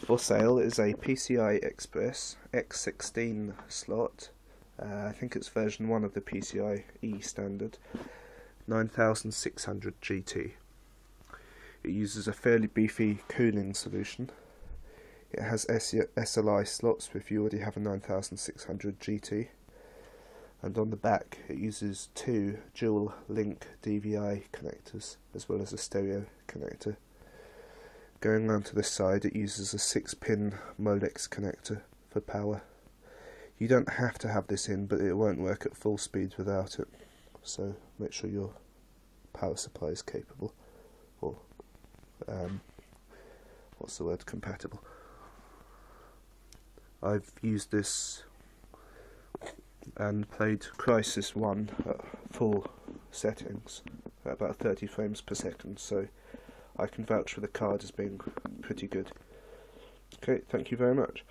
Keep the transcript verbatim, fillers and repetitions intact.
For sale is a P C I Express X sixteen slot. Uh, I think it's version one of the P C I E standard, nine six hundred G T. It uses a fairly beefy cooling solution. It has S L I slots if you already have a nine six hundred G T. And on the back it uses two dual link D V I connectors as well as a stereo connector. Going around to this side, it uses a six pin Modex connector for power. You don't have to have this in, but it won't work at full speed without it, so make sure your power supply is capable, or um, what's the word, compatible. I've used this and played Crysis one at full settings at about thirty frames per second, so I can vouch for the card as being pretty good. Okay, thank you very much.